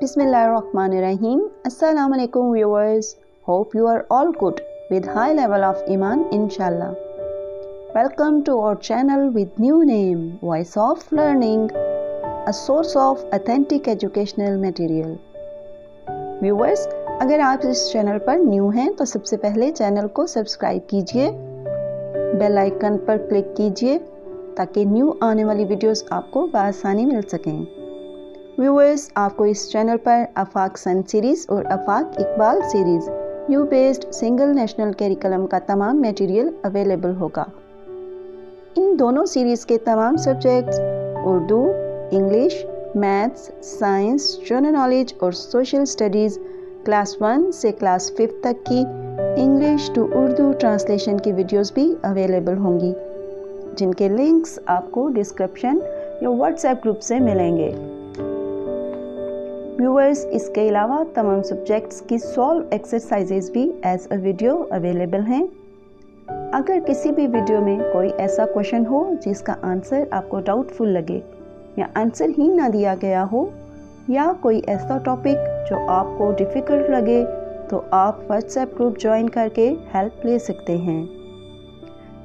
बिस्मिल्लाहिर्रहमानिर्रहीम। अस्सलाम वालेकुम viewers, hope you are all good with high level of ईमान इंशाल्लाह। Welcome to our channel with new name voice of learning, a source of authentic educational material. Viewers, अगर आप इस channel पर new हैं तो सबसे पहले चैनल को सब्सक्राइब कीजिए, बेल आइकन पर क्लिक कीजिए ताकि न्यू आने वाली वीडियोस आपको बआसानी मिल सकें। व्यूअर्स, आपको इस चैनल पर आफाक सन सीरीज़ और Afaq Iqbal series new based single national curriculum का तमाम मटेरियल अवेलेबल होगा। इन दोनों सीरीज़ के तमाम subjects Urdu, English, maths, science, general knowledge और सोशल स्टडीज़ क्लास 1 से क्लास 5 तक की इंग्लिश टू उर्दू ट्रांसलेशन की वीडियोस भी अवेलेबल होंगी, जिनके लिंक्स आपको डिस्क्रिप्शन या व्हाट्सएप ग्रुप से मिलेंगे। व्यूअर्स, इसके अलावा तमाम सब्जेक्ट्स की सॉल्व एक्सरसाइजेज भी एज अ वीडियो अवेलेबल हैं। अगर किसी भी वीडियो में कोई ऐसा क्वेश्चन हो जिसका आंसर आपको डाउटफुल लगे या आंसर ही ना दिया गया हो, या कोई ऐसा टॉपिक जो आपको डिफ़िकल्ट लगे, तो आप व्हाट्सएप ग्रुप ज्वाइन करके हेल्प ले सकते हैं।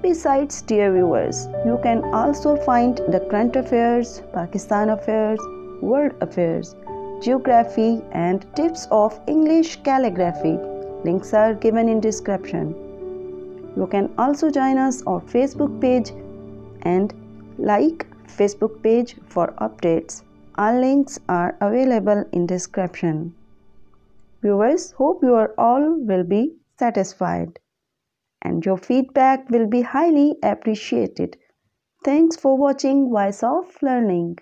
Besides dear viewers, you can also find the current affairs, Pakistan affairs, world affairs, geography and tips of English calligraphy. Links are given in description. You can also join us on Facebook page and like Facebook page for updates. All links are available in description. Viewers, hope you are all will be satisfied and your feedback will be highly appreciated. Thanks for watching Voice of Learning.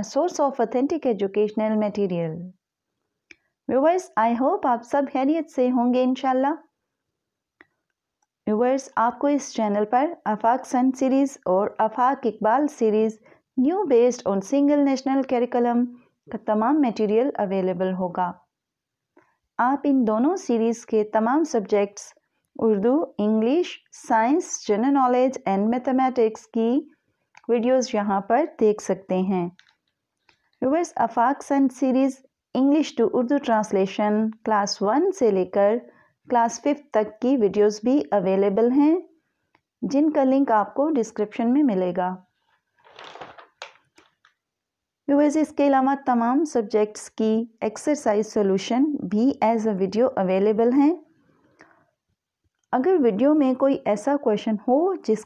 a source of authentic educational material। Viewers I hope आप सब खैरियत से होंगे इंशाल्लाह। Viewers आपको इस channel पर आफाक sun series और Afaq Iqbal series new based on single national curriculum का तमाम मटेरियल अवेलेबल होगा। आप इन दोनों सीरीज़ के तमाम subjects Urdu, English, science, general knowledge and mathematics की वीडियोस यहाँ पर देख सकते हैं। Viewers Afaq sun series English to Urdu translation class 1 से लेकर क्लास 5 तक की वीडियोस भी अवेलेबल हैं, जिनका लिंक आपको डिस्क्रिप्शन में मिलेगा। व्यूअर्स इसके अलावा तमाम सब्जेक्ट्स की एक्सरसाइज सॉल्यूशन भी एज अ वीडियो अवेलेबल हैं। अगर वीडियो में कोई ऐसा क्वेश्चन हो जिस